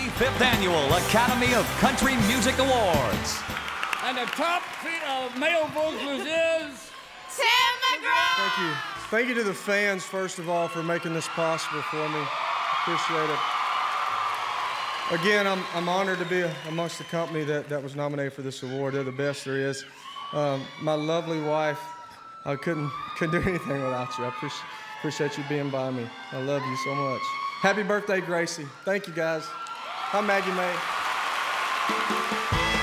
45th Annual Academy of Country Music Awards. And the top male vocalist is... Tim McGraw! Thank you. Thank you to the fans, first of all, for making this possible for me. Appreciate it. Again, I'm honored to be amongst the company that was nominated for this award. They're the best there is. My lovely wife, I couldn't do anything without you. I appreciate you being by me. I love you so much. Happy birthday, Gracie. Thank you, guys. I'm Maggie Mae.